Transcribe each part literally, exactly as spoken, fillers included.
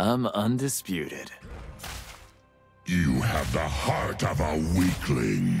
I'm undisputed. You have the heart of a weakling.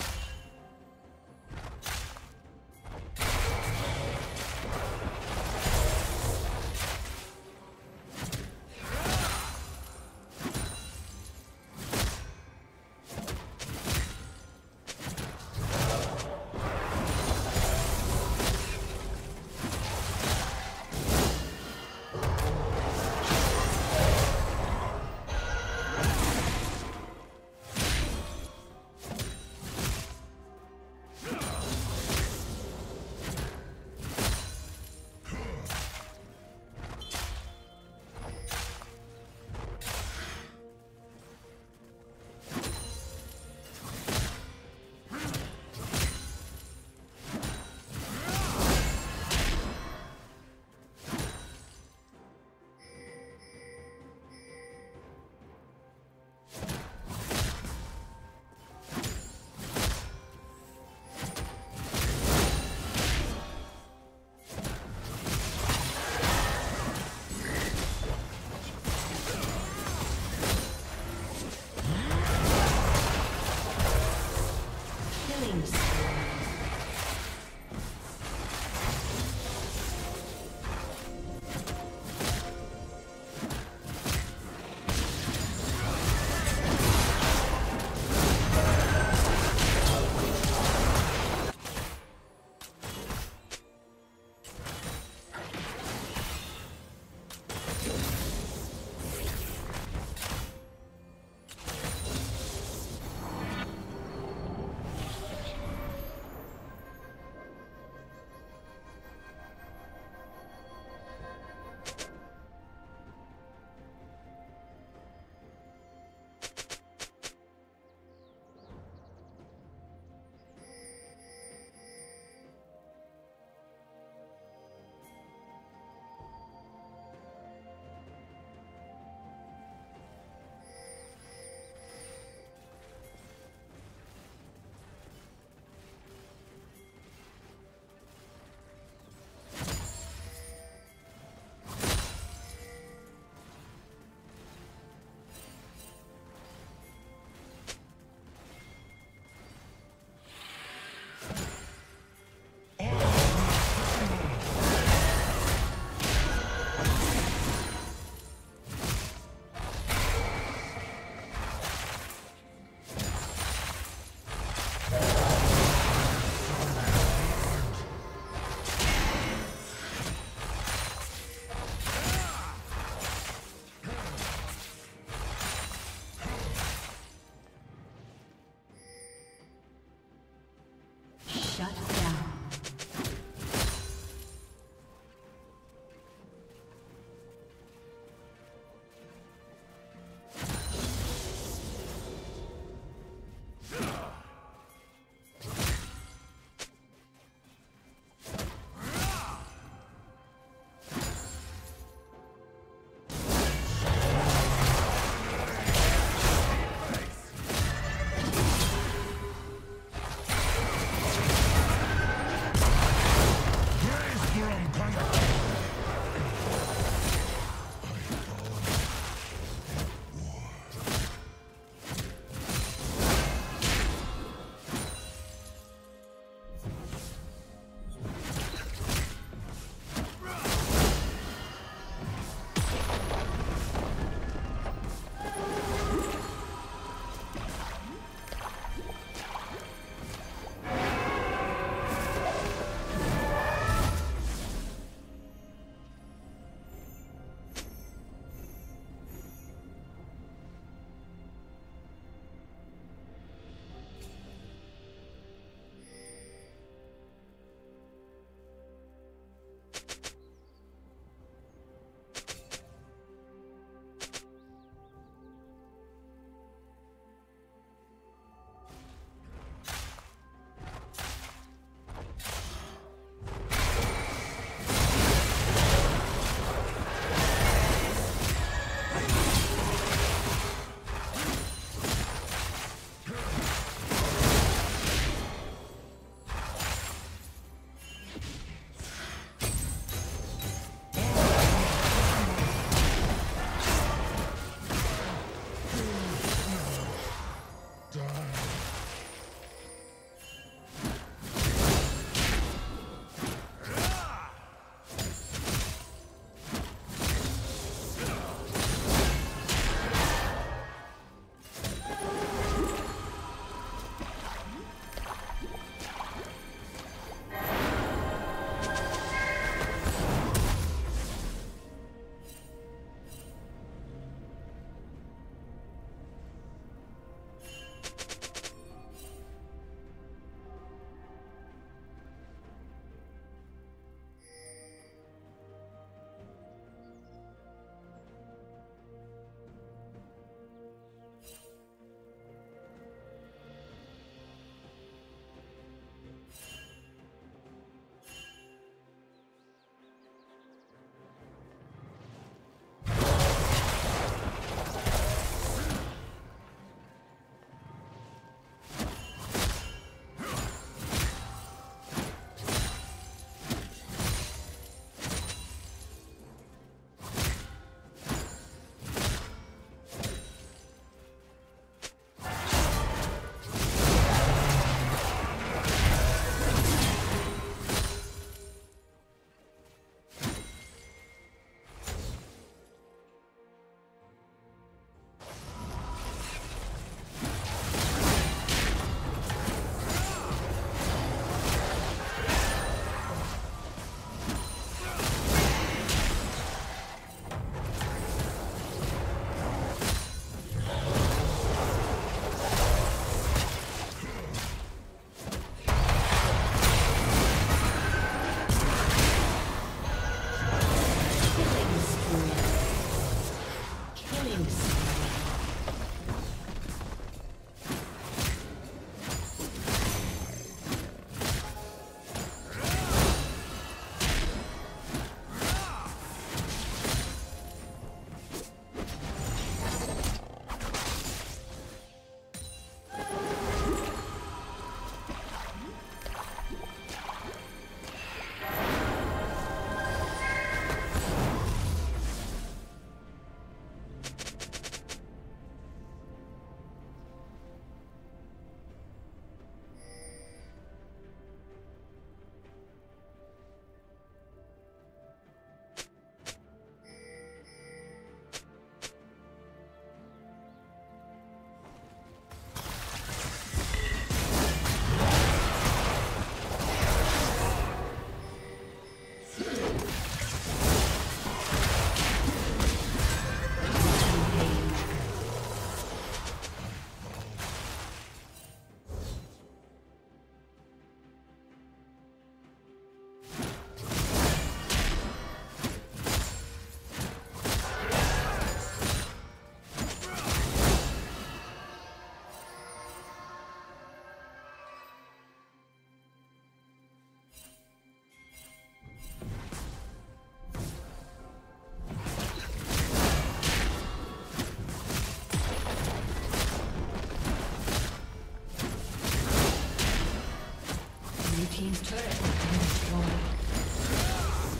team's turret has been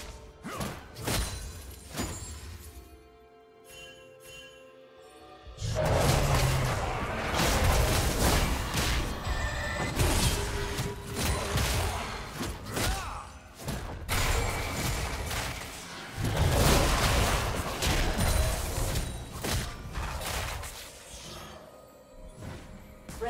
destroyed. The red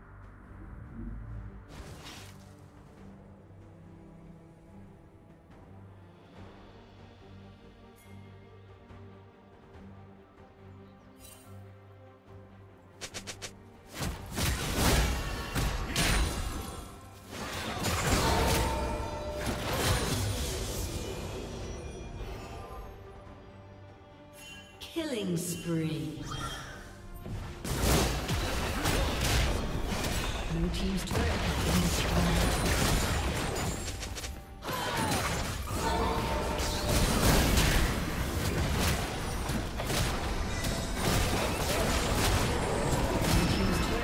Blue team's turret has been destroyed. Red team's turret has been destroyed. Killing spree. Blue team's turret has been destroyed. Blue team's turret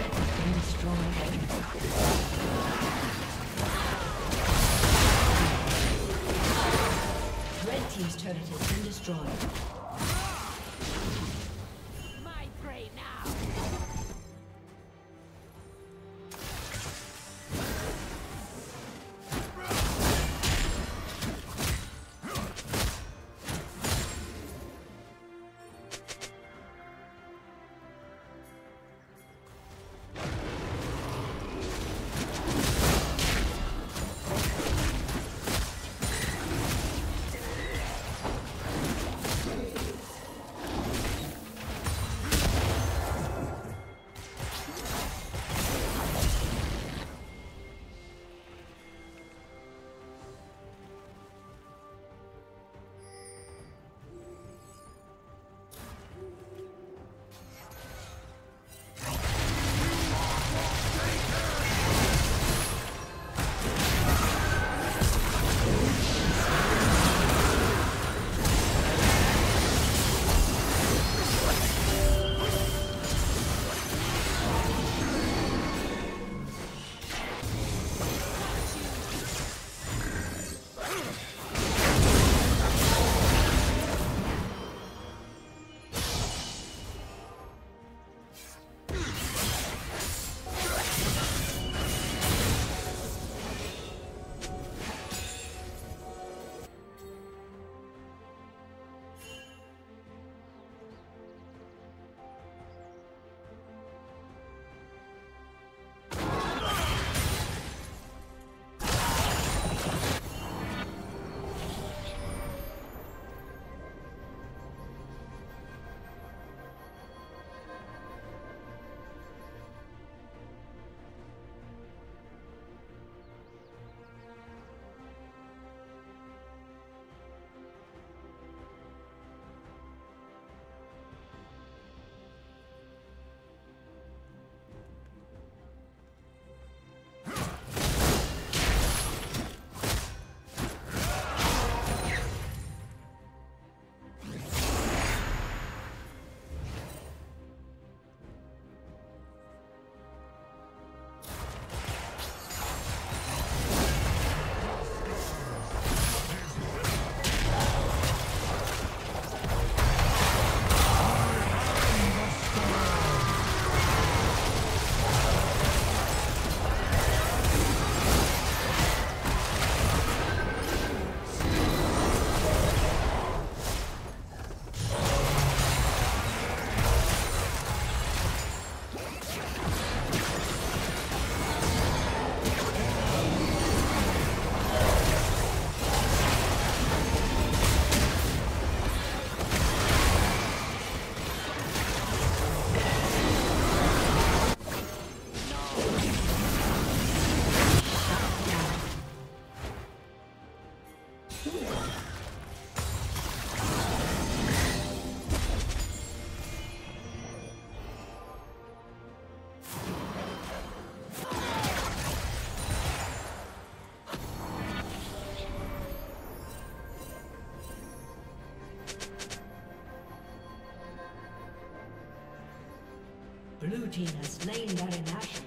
Blue team has slain Baron Nashor.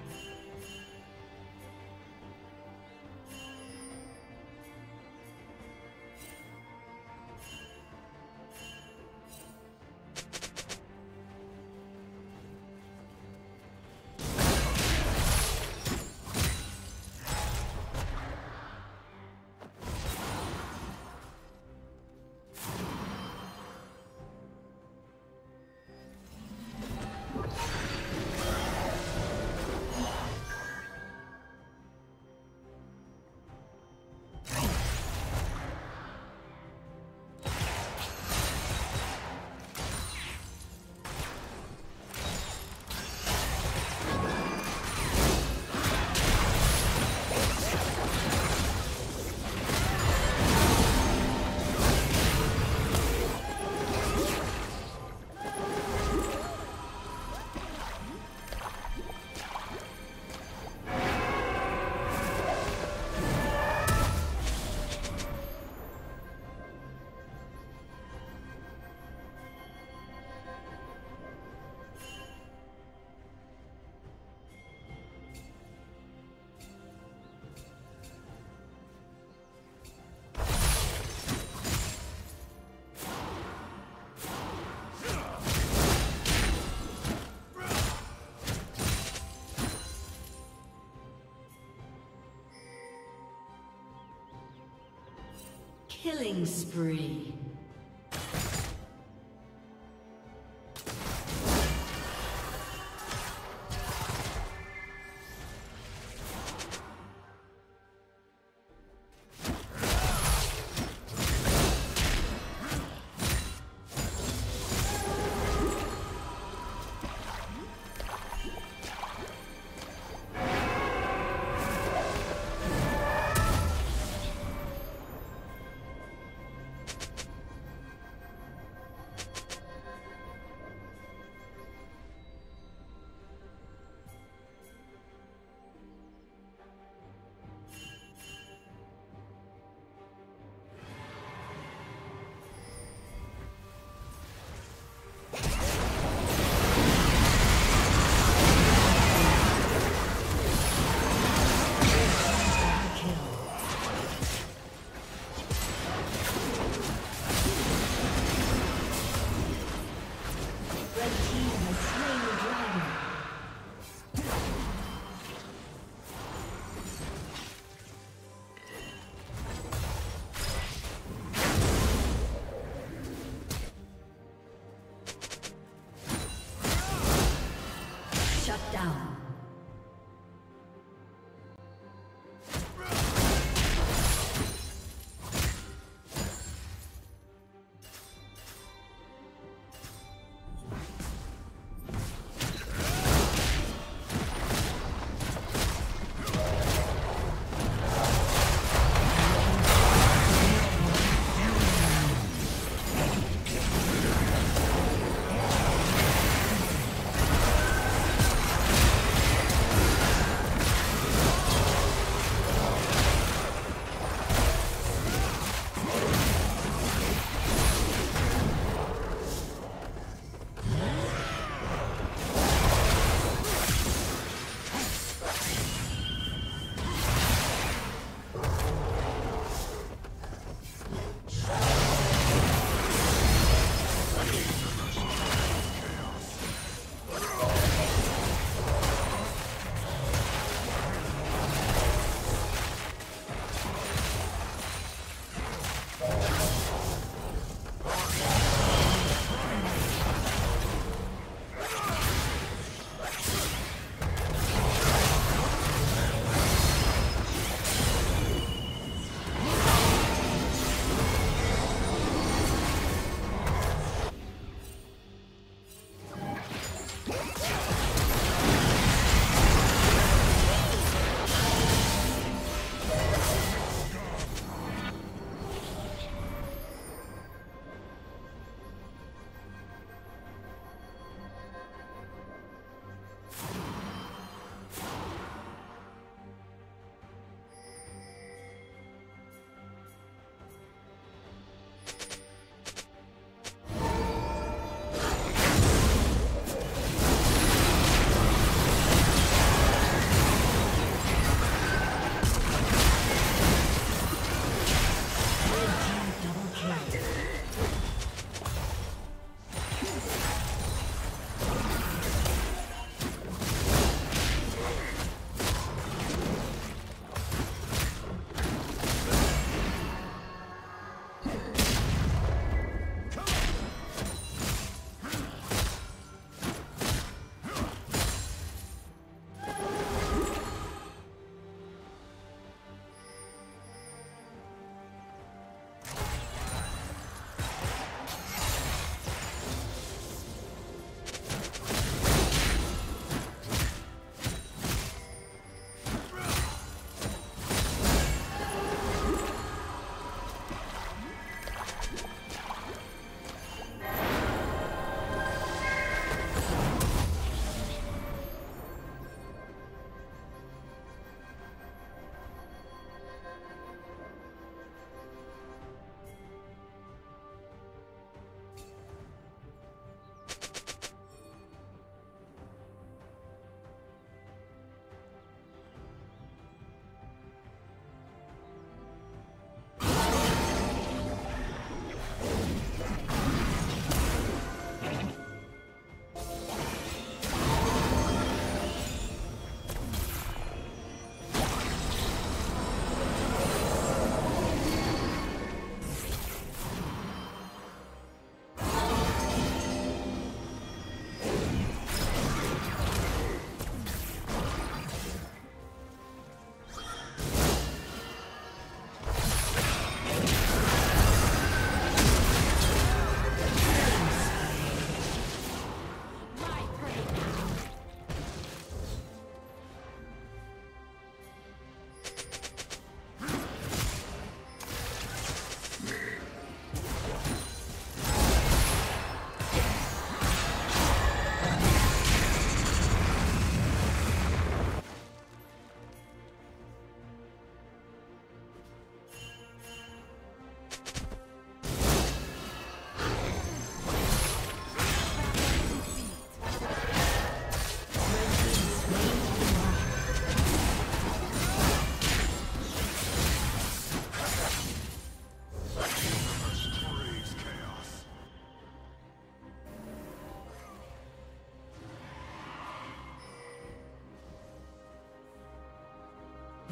Killing spree.